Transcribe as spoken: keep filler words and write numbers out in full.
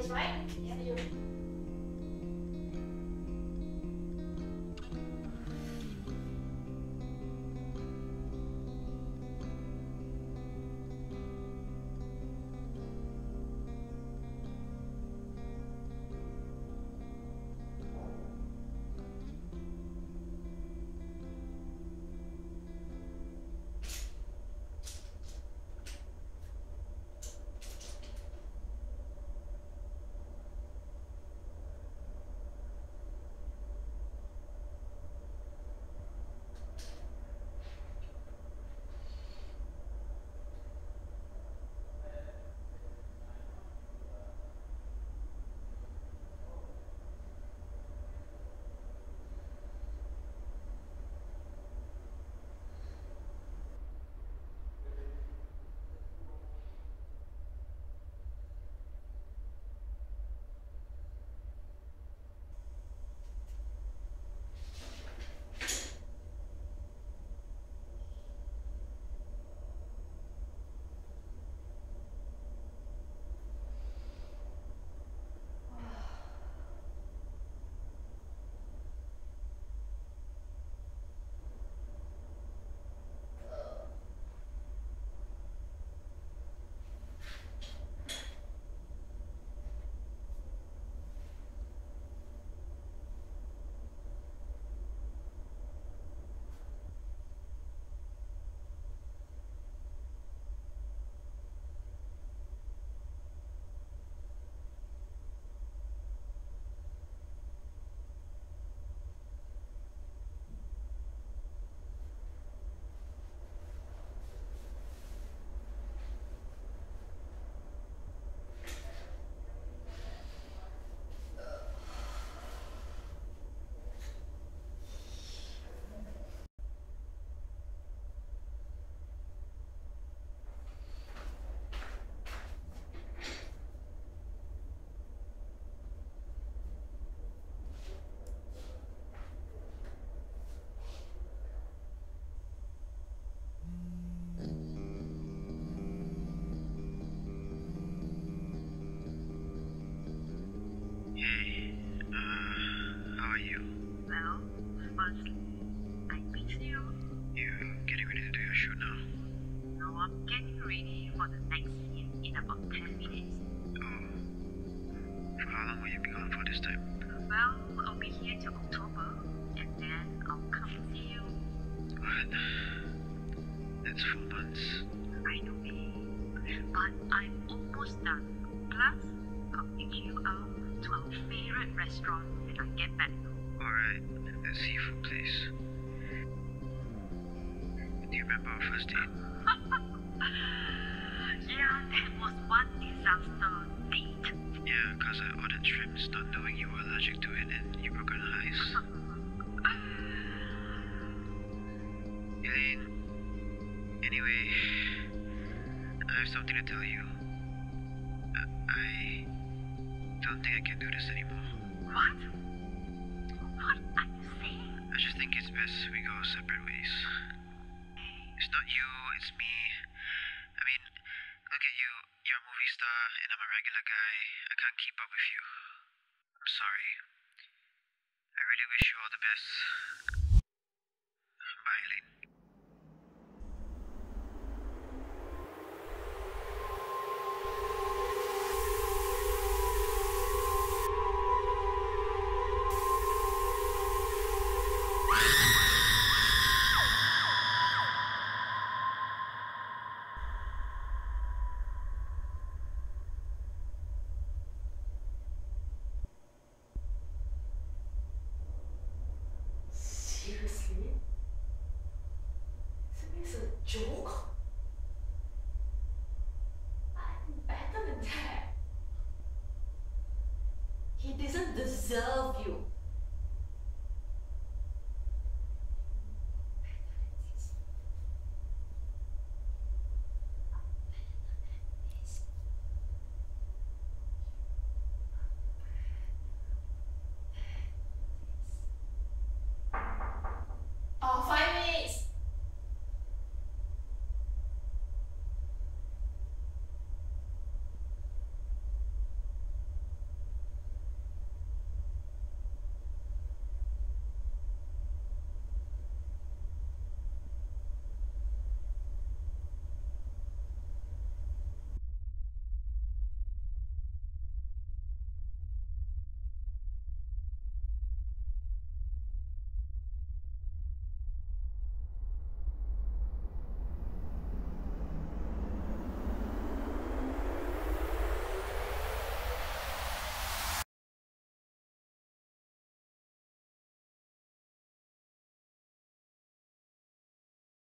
this, right? Yeah. You. Sure.